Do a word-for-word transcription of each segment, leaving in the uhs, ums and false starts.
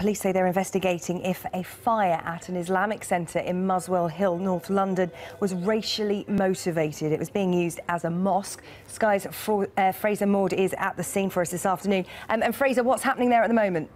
Police say they're investigating if a fire at an Islamic centre in Muswell Hill, North London, was racially motivated. It was being used as a mosque. Sky's for, uh, Fraser Maud is at the scene for us this afternoon. Um, and Fraser, what's happening there at the moment?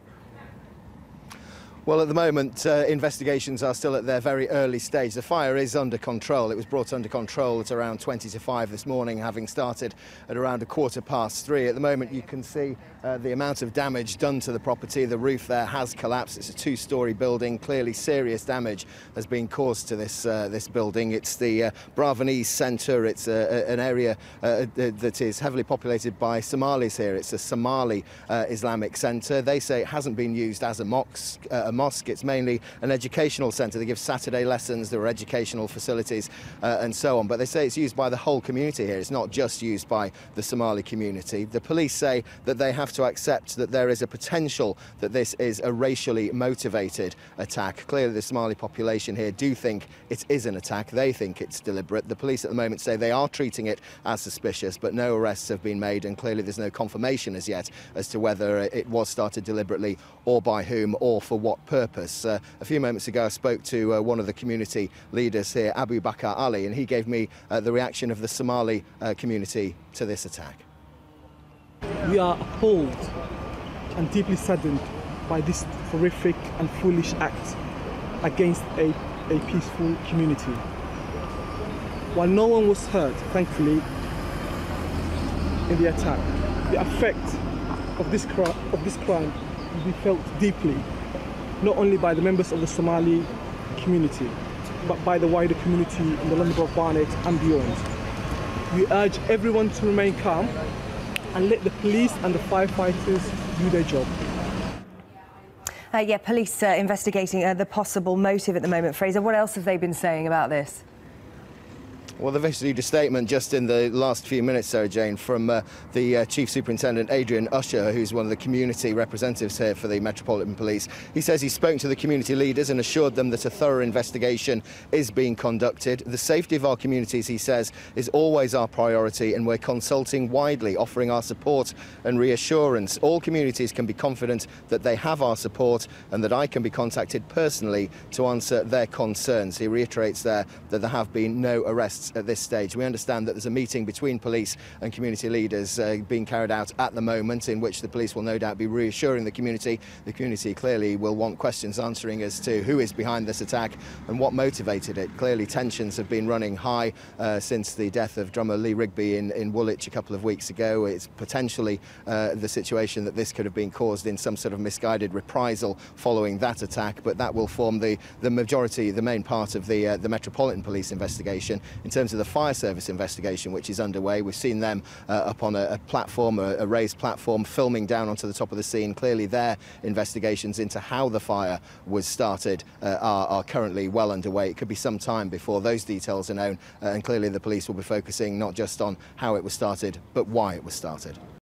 Well, at the moment, uh, investigations are still at their very early stage. The fire is under control. It was brought under control at around twenty to five this morning, having started at around a quarter past three. At the moment, you can see uh, the amount of damage done to the property. The roof there has collapsed. It's a two-storey building. Clearly, serious damage has been caused to this uh, this building. It's the uh, Bravanese Centre. It's a, a, an area uh, that is heavily populated by Somalis here. It's a Somali uh, Islamic centre. They say it hasn't been used as a mosque. Uh, a mosque. It's mainly an educational centre. They give Saturday lessons, there are educational facilities uh, and so on. But they say it's used by the whole community here. It's not just used by the Somali community. The police say that they have to accept that there is a potential that this is a racially motivated attack. Clearly, the Somali population here do think it is an attack. They think it's deliberate. The police at the moment say they are treating it as suspicious, but no arrests have been made. And clearly, there's no confirmation as yet as to whether it was started deliberately or by whom or for what purpose. Uh, a few moments ago I spoke to uh, one of the community leaders here, Abu Bakr Ali, and he gave me uh, the reaction of the Somali uh, community to this attack. We are appalled and deeply saddened by this horrific and foolish act against a, a peaceful community. While no one was hurt, thankfully, in the attack, the effect of this, cri of this crime will be felt deeply, not only by the members of the Somali community, but by the wider community in the London Borough of Barnet and beyond. We urge everyone to remain calm and let the police and the firefighters do their job. Uh, yeah, police uh, investigating uh, the possible motive at the moment. Fraser, what else have they been saying about this? Well, they've issued a statement just in the last few minutes, Sarah Jane, from uh, the uh, Chief Superintendent Adrian Usher, who's one of the community representatives here for the Metropolitan Police. He says he's spoken to the community leaders and assured them that a thorough investigation is being conducted. The safety of our communities, he says, is always our priority, and we're consulting widely, offering our support and reassurance. All communities can be confident that they have our support and that I can be contacted personally to answer their concerns. He reiterates there that there have been no arrests at this stage. We understand that there's a meeting between police and community leaders uh, being carried out at the moment, in which the police will no doubt be reassuring the community. The community clearly will want questions answering as to who is behind this attack and what motivated it. Clearly, tensions have been running high uh, since the death of drummer Lee Rigby in, in Woolwich a couple of weeks ago. It's potentially uh, the situation that this could have been caused in some sort of misguided reprisal following that attack, but that will form the, the majority, the main part of the, uh, the Metropolitan Police investigation. In In terms of the fire service investigation, which is underway, we've seen them uh, up on a, a platform, a, a raised platform, filming down onto the top of the scene. Clearly, their investigations into how the fire was started uh, are, are currently well underway. It could be some time before those details are known, uh, and clearly the police will be focusing not just on how it was started, but why it was started.